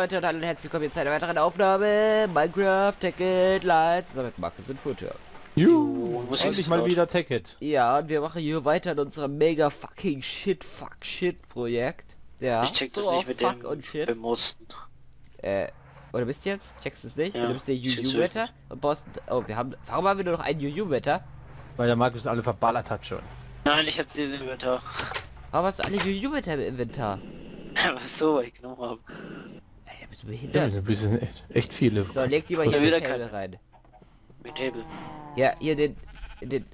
Leute und hallo, herzlich willkommen zu einer weiteren Aufnahme Minecraft Ticket Lights. Damit Markus in Futter. Juhu, endlich mal wieder Ticket. Ja, und wir machen hier weiter in unserem mega fucking shit fuck shit Projekt. Ja. Ich check das so nicht mit fuck dem und shit. Oder bist du jetzt? Checkst es nicht? Ja. Du bist der Juju-Wetter und baust... Oh, wir haben... Warum haben wir nur noch einen Juju-Wetter? Weil der Markus alle verballert hat schon. Nein, ich hab den Inventar. Warum hast du alle Juju-Wetter im Inventar? Was so, weil ich genommen habe. Ey, da bist du behindert. Ja, das sind echt viele. So, leg die mal hier wieder Table rein. Mit Table. Ja, hier den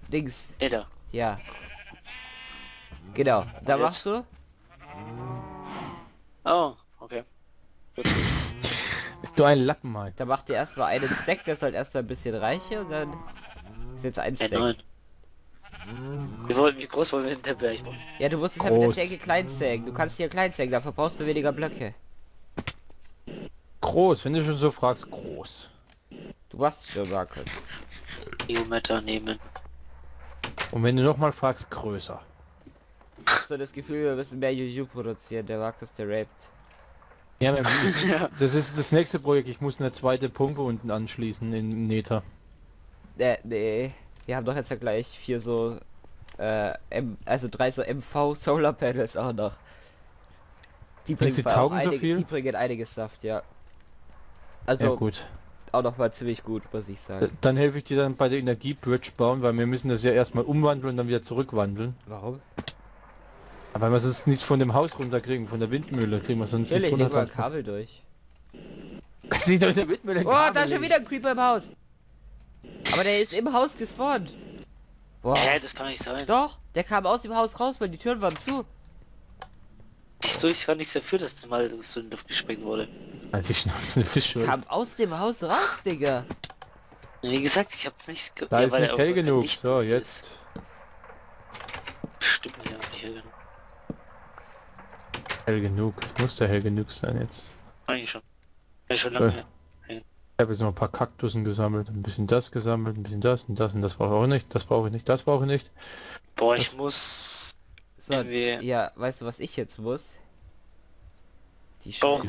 Dings. Nether. Ja. Genau, da jetzt machst du. Oh, okay. Gut. Du ein Lappen mal. Da macht ihr erstmal einen Stack, das ist halt erstmal ein bisschen reicher und dann ist jetzt ein Stack. Nein. Wie groß wollen wir den Tempel machen? Ja, du musst es halt mit der Säge klein sägen. Du kannst hier klein sägen, dafür brauchst du weniger Blöcke. Groß, wenn du schon so fragst, groß. Du machst schon, Markus. Geometer nehmen. Und wenn du nochmal fragst, größer. Ich hab so das Gefühl, wir müssen mehr Juju produzieren, der Markus, der raped. Ja, das ist das nächste Projekt, ich muss eine zweite Pumpe unten anschließen im Nether. Nee. Wir haben doch jetzt ja gleich 4 so, also 3 so MV Solar Panels auch noch. Die bringen einiges Saft, ja. Also ja, gut. Auch noch mal ziemlich gut, muss ich sagen. Dann helfe ich dir dann bei der Energiebridge bauen, weil wir müssen das ja erstmal umwandeln und dann wieder zurückwandeln. Warum? Aber wir es nicht von dem Haus runterkriegen, von der Windmühle kriegen wir sonst nicht runter. Mal Kabel durch. Das liegt doch in der Windmühle. Oh, Kabel da ist schon wieder ein Creeper im Haus. Aber der ist im Haus gespawnt. Wow. Das kann nicht sein. Doch, der kam aus dem Haus raus, weil die Türen waren zu. Ich war nichts dafür, dass du mal so in die Luft gesprengt wurde. Also ich schnauze Fische. Kam aus dem Haus raus, Digga. Wie gesagt, ich hab's nicht... Da ja, ist nicht hell genug. So, jetzt. Stimmt, ja, nicht hell genug. Hell genug. Muss der hell genug sein jetzt. Eigentlich schon. Ja, schon lange. Ich habe jetzt noch ein paar Kaktussen gesammelt, ein bisschen das gesammelt, ein bisschen das und das und das brauche ich auch nicht, das brauche ich nicht, das brauche ich nicht. Boah, das ich muss... So, ja, weißt du was ich jetzt muss? Die ich brauche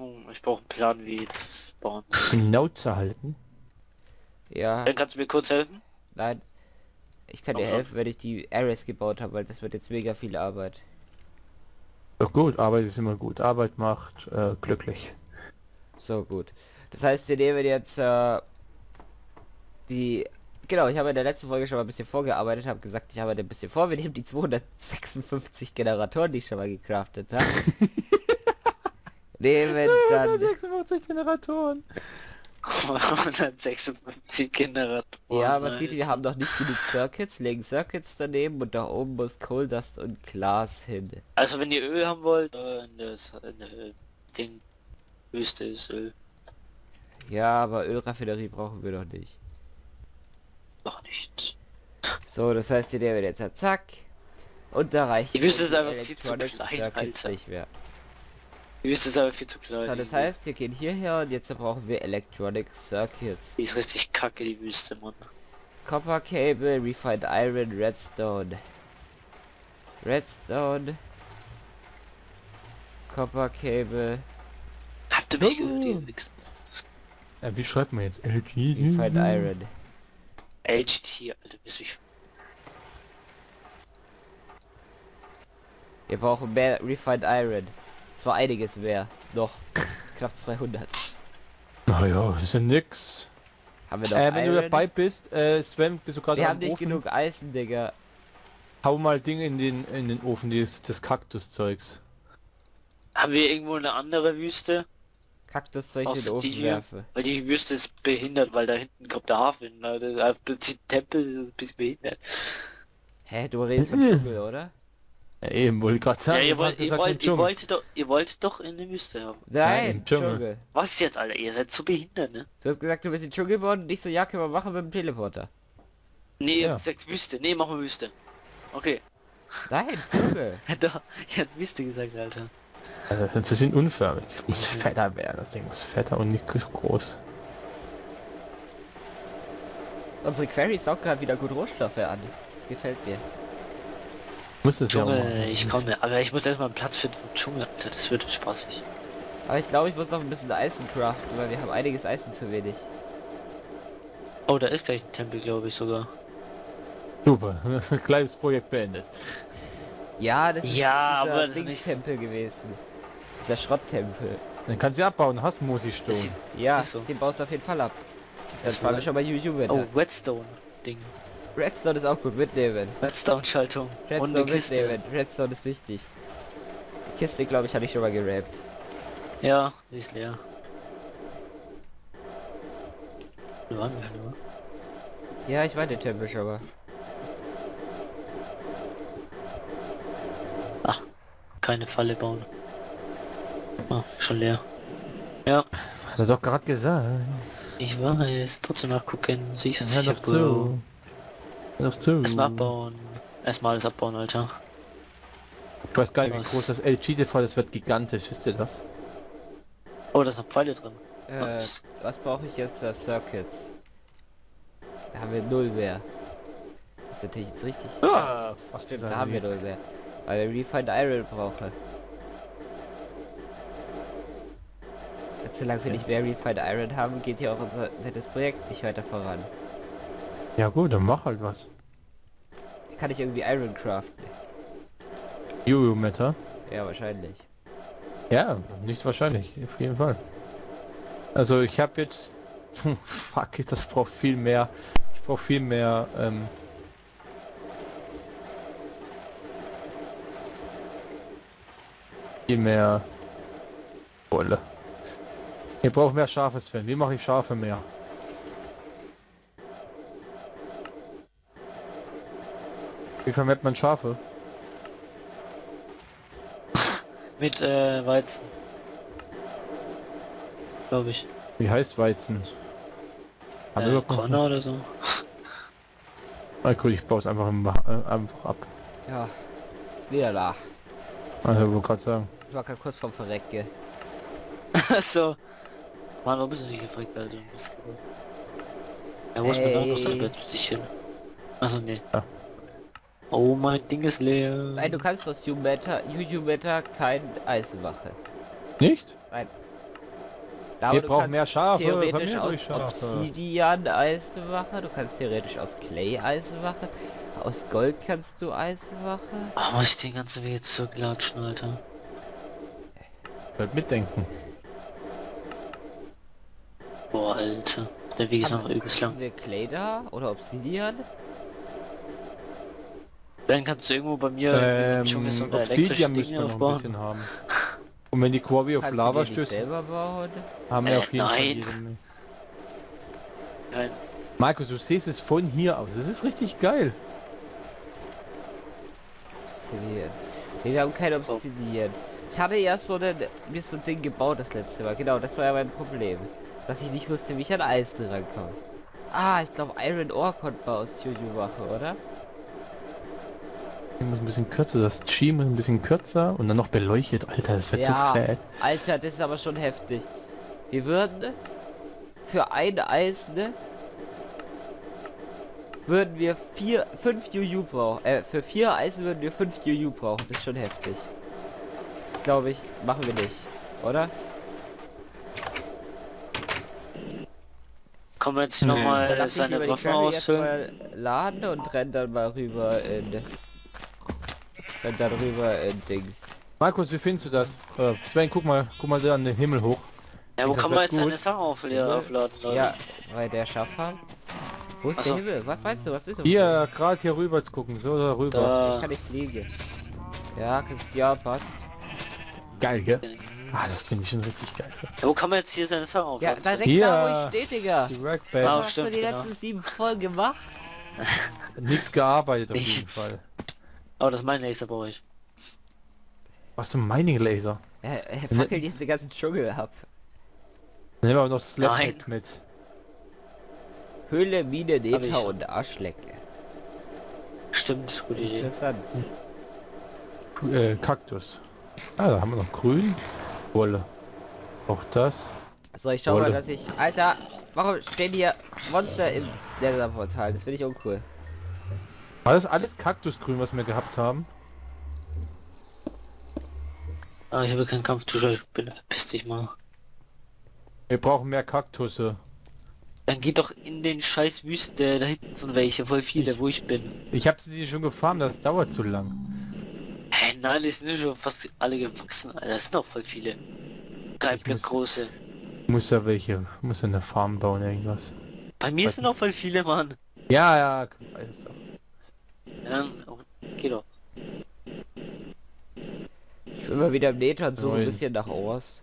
einen Plan, wie das bauen soll. Die Schnauze halten? Ja. Dann kannst du mir kurz helfen? Nein. Ich kann dir helfen, wenn ich die Arrays gebaut habe, weil das wird jetzt mega viel Arbeit. Doch gut, Arbeit ist immer gut. Arbeit macht glücklich. So gut. Das heißt, wir nehmen jetzt die... Genau, ich habe in der letzten Folge schon mal ein bisschen vorgearbeitet, habe gesagt, ich arbeite ein bisschen vor. Wir nehmen die 256 Generatoren, die ich schon mal gecraftet habe. Nehmen dann... 256 Generatoren. 256 Generatoren. Ja, man sieht, wir haben noch nicht genug Circuits, legen Circuits daneben und da oben muss Coal Dust und Glas hin. Also wenn ihr Öl haben wollt, Wüste ist Öl. Ja, aber Ölraffinerie brauchen wir doch nicht. Noch nicht. So, das heißt, hier der wird jetzt zack. Und da reicht die Wüste ist aber viel zu klein, Alter. Nicht mehr. Die Wüste ist aber viel zu klein. So, das heißt, wir gehen hierher und jetzt brauchen wir Electronic Circuits. Die ist richtig kacke, die Wüste, Mann. Copper Cable, Refined Iron, Redstone. Copper Cable. Habt ihr mich gehört? Wie schreibt man jetzt? LG? Refined Iron. LGT, Alter, bist du... Wir brauchen mehr Refined Iron. Zwar einiges mehr. Noch. Knapp 200. Naja, ist ja nix. Haben wir noch wenn Iron? Du dabei bist, Sven, bist du gerade am Ofen? Wir haben nicht genug Eisen, Digga. Hau mal Dinge in den Ofen, das Kaktuszeugs. Haben wir irgendwo eine andere Wüste? Kaktuszeug in den Ofen werfe. Weil die Wüste ist behindert, weil da hinten kommt der Hafen. Der Tempel ist ein bisschen behindert. Hä, du redest vom Dschungel, oder? Ja, eben, wollte ich gerade sagen. Ja, ihr wolltet doch in die Wüste haben. Nein, im Dschungel. Was jetzt, Alter? Ihr seid zu behindert, ne? Du hast gesagt, du willst den Dschungel bauen und nicht so, ja, können wir machen mit dem Teleporter. Nee, ihr habt gesagt Wüste. Nee, machen wir Wüste. Okay. Nein, Dschungel. Doch, ich hab Wüste gesagt, Alter. Also das ist ein bisschen unförmig. Ich muss fetter werden, das Ding muss fetter und nicht groß. Unsere Quarry saugt gerade wieder gut Rohstoffe an. Das gefällt mir. Ich muss das ja auch machen. Ich komme, aber ich muss erstmal einen Platz finden vom Dschungel, Alter. Das wird spaßig. Aber ich glaube, ich muss noch ein bisschen Eisen craften, weil wir haben einiges Eisen zu wenig. Oh, da ist gleich ein Tempel, glaube ich sogar. Super, kleines Projekt beendet. Ja, das ist ja, aber das ist Tempel gewesen. Dieser Schrotttempel. Dann kannst du abbauen, hast Mosi-Stone. Ja, so. Den baust du auf jeden Fall ab. Das war schon bei Juju-Wetter. Oh, Redstone-Ding. Redstone ist auch gut, mitnehmen. Redstone-Schaltung. Redstone und Kiste. Mitnehmen. Redstone ist wichtig. Die Kiste, glaube ich, habe ich schon mal gerappt. Ja, die ist leer. Ja, ich meine den Tempel schon mal. Ach, keine Falle bauen. Oh, schon leer. Ja. Hat er doch gerade gesagt. Ich weiß, trotzdem nachgucken. Sicher, sicher, Bro. Erstmal abbauen. Erstmal alles abbauen, Alter. Du weißt gar nicht, wie groß das LG-TV ist, das wird gigantisch, wisst ihr das? Oh, da ist noch Pfeile drin. Was brauche ich jetzt als Circuits? Da haben wir 0 mehr. Das ist natürlich jetzt richtig. Ah, fuck, stimmt, da haben wir 0 mehr. Weil wir Refined Iron brauchen. Solange wir nicht mehr Refined Iron haben, geht hier auch unser nettes Projekt nicht weiter voran. Ja gut, dann mach halt was. Kann ich irgendwie Iron craften? Juju-Wetter? Ja, wahrscheinlich. Ja, nicht wahrscheinlich, auf jeden Fall. Also ich habe jetzt... Fuck, das braucht viel mehr. Ich brauche viel mehr... viel mehr... Wolle. Ich brauche mehr Schafe, Sven. Wie mache ich Schafe mehr? Wie vermehrt man Schafe? Mit Weizen. Glaube ich. Wie heißt Weizen? Körner oder so. Na gut, ich baue es einfach, einfach ab. Ja. Wieder da. Also, ich wollte gerade sagen. Ich war gerade kurz vom Verrecken. So. Mann, warum bist du nicht gefragt, Alter? Er muss mir auch noch sein Bett sich hin. Achso, nee. Ja. Oh, mein Ding ist leer. Nein, du kannst aus Juju-Wetter kein Eisen machen. Nicht? Nein. Wir brauchen mehr Schafe. Theoretisch aus Obsidian Eisen machen. Du kannst theoretisch aus Clay Eisen machen. Aus Gold kannst du Eisen machen. Oh, muss ich den ganzen Weg jetzt zurücklatschen, Alter. Bleib mitdenken. Boah, Alter, der Weg ist noch übelst lang. Haben wir Clay da? Oder Obsidian? Dann kannst du irgendwo bei mir schon so eine elektrische Dinge aufbauen. Ein haben. Und wenn die Quarry auf Lava stößt, haben wir auf jeden Fall. Markus, du siehst es von hier aus. Das ist richtig geil. Obsidian. Wir haben kein Obsidian. Ich hatte erst so ein Ding gebaut das letzte Mal. Genau, das war ja mein Problem. Dass ich nicht wusste, wie ich an Eisen rankomme. Ah, ich glaube Iron Ore konnte man aus Juju machen, oder? Ich muss ein bisschen kürzer, das Chi muss ein bisschen kürzer und dann noch beleuchtet. Alter, das wird ja, zu fett. Alter, das ist aber schon heftig. Wir würden für ein Eisen würden wir 5 Juju brauchen. Für 4 Eisen würden wir 5 Juju brauchen. Das ist schon heftig. Glaube ich, machen wir nicht, oder? Kommen wir jetzt hier nochmal seine Waffen ausfüllen. Laden und rennen dann mal rüber in... Renn dann rüber in Dings. Markus, wie findest du das? Sven, guck mal da an den Himmel hoch. Ja, wo kann man jetzt seine Sachen aufladen? Ja, weil der Schaffer... Wo ist der Himmel? Was meinst du? Was willst du? Hier, gerade hier rüber zu gucken. So, da rüber. Da. Ich kann nicht fliegen. Ja, passt. Geil, gell? Ah, das finde ich schon richtig geil. Ja, wo kann man jetzt hier seine Sachen aufladen? Ja, direkt da, wo ich stehe, Digga. Was hast du die letzten 7 voll gemacht? Nichts gearbeitet auf jeden Fall. Oh, das ist mein Laser bei euch. Was für Mining Laser? Er fackelt jetzt den ganzen Dschungel ab. Nehmen wir aber noch Slap mit. Höhle, Mine, Neta und Arschlecke. Stimmt, gute Idee. Interessant. Kaktus. Ah, da haben wir noch Grün. Wolle. Auch das. So, ich schau mal, dass ich... Alter, warum stehen hier Monster im Nether-Portal? Das finde ich uncool. War das alles Kaktusgrün, was wir gehabt haben? Ah, ich habe keinen Kampftuscher, ich bin, piss dich mal. Wir brauchen mehr Kaktusse. Dann geht doch in den scheiß Wüsten, da hinten sind welche, voll viele, wo ich bin. Ich habe sie schon gefarmt, das dauert zu lang. Hey, nein, die sind schon fast alle gewachsen, Alter, das sind auch voll viele. Drei Blöcke große. Muss da welche, muss in der Farm bauen, irgendwas. Bei mir sind auch voll viele, Mann. Ja, ja, alles doch. Ja, geht doch. Ich bin mal wieder im Nether so ein bisschen nach Ores.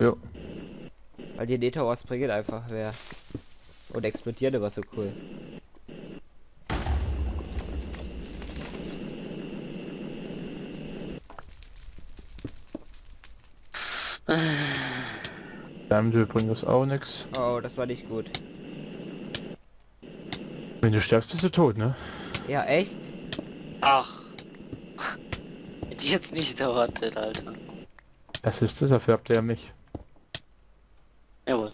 Jo. Weil die Nether-Ores bringen einfach mehr. Und explodieren immer so cool. Diamondöl bringt das auch nix. Oh, das war nicht gut. Wenn du stirbst, bist du tot, ne? Ja, echt? Ach. Hätte ich jetzt nicht erwartet, Alter. Das ist das, dafür habt ihr ja mich. Jawohl.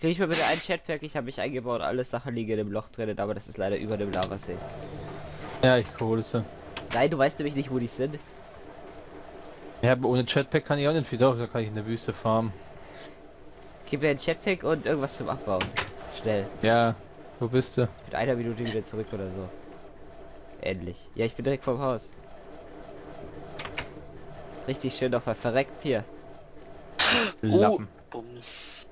Krieg ich mal bitte ein Chatpack, ich habe mich eingebaut, alle Sachen liegen im Loch drinnen, aber das ist leider über dem Lavasee. Ja, ich hole es dann. Nein, du weißt nämlich nicht, wo die sind. Ja, aber ohne Chatpack kann ich auch nicht viel, doch, da kann ich in der Wüste farmen. Gib mir ein Chatpack und irgendwas zum Abbauen. Schnell. Ja, wo bist du? Mit einer Minute wieder zurück oder so. Endlich. Ja, ich bin direkt vom Haus. Richtig schön nochmal verreckt hier. Lappen. Bums.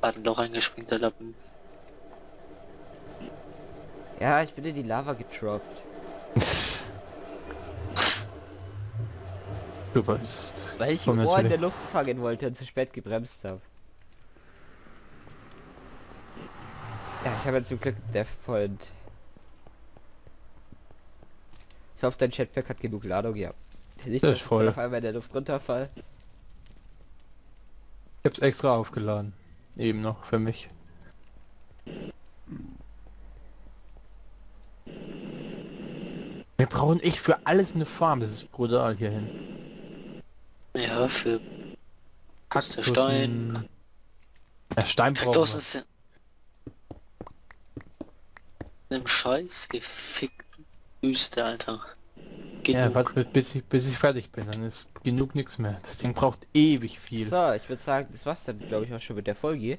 War ein Loch eingespringt, der Lappen. Ja, ich bin in die Lava getroppt. Du weißt. Weil ich ein Ohr in der Luft fangen wollte und zu spät gebremst habe. Ja, ich habe ja zum Glück einen Deathpoint. Ich hoffe, dein Chatpack hat genug Ladung gehabt. Nicht, dass ich voll auf einmal in der Luft runterfall. Ich hab's extra aufgeladen. Eben noch für mich. Wir brauchen echt für alles eine Farm, das ist brutal hierhin. Ja, für Kaktussen. Stein. Ja, Stein brauchen wir. Einem scheiß gefickten Wüste, Alter. Genug. Ja, warte bis ich fertig bin, dann ist genug nichts mehr. Das Ding braucht ewig viel. So, ich würde sagen, das war's dann, glaube ich, auch schon mit der Folge.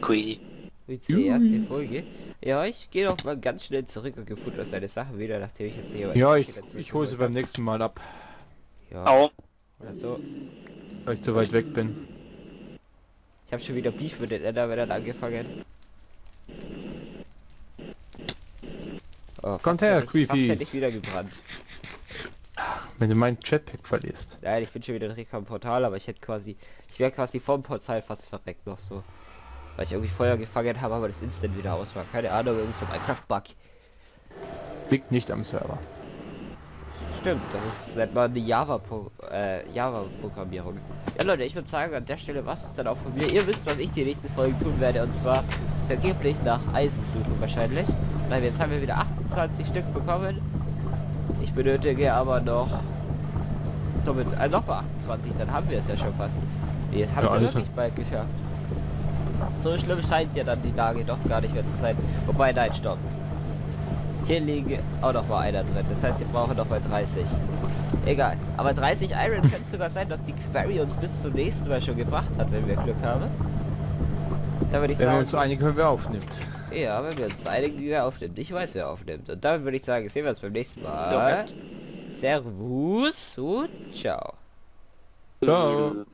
Crazy. Mit der ersten Folge. Ja, ich gehe doch mal ganz schnell zurück und gefuttert seine Sachen wieder, nachdem ich jetzt hier... Ja, ich hole sie beim nächsten Mal ab. Ja. Au. Oder so. Weil ich zu weit weg bin. Ich habe schon wieder Beef mit den Endermännern angefangen. Oh, kommt her, Creepy! Fast hätte ich wieder gebrannt. Wenn du meinen Chatpack verlierst. Nein, ich bin schon wieder direkt am Portal, aber ich hätte quasi... Ich wäre quasi vom Portal fast verreckt noch so. Weil ich irgendwie Feuer gefangen habe, aber das Instant wieder aus war. Keine Ahnung, irgendwie so ein Minecraft-Bug. Liegt nicht am Server. Stimmt, das ist nicht mal eine Java-Programmierung. Ja Leute, ich würde sagen, an der Stelle war es dann auch von mir. Ihr wisst, was ich die nächsten Folgen tun werde, und zwar vergeblich nach Eisen suchen wahrscheinlich. Nein, jetzt haben wir wieder 28 Stück bekommen. Ich benötige aber noch mal 28, dann haben wir es ja schon fast. Nee, jetzt haben wir wirklich bald geschafft. So schlimm scheint ja dann die Lage doch gar nicht mehr zu sein. Wobei, nein, stopp. Hier liegen auch noch mal einer drin. Das heißt, wir brauchen noch mal 30. Egal. Aber 30 Iron könnte sogar sein, dass die Quarry uns bis zum nächsten Mal schon gebracht hat, wenn wir Glück haben. Da würde ich sagen... Wenn wir uns einigen, wenn wir aufnimmt. Ja, wenn wir uns einigen, die wir aufnimmt. Ich weiß, wer aufnimmt. Und damit würde ich sagen, sehen wir uns beim nächsten Mal. Okay. Servus und ciao. Ciao.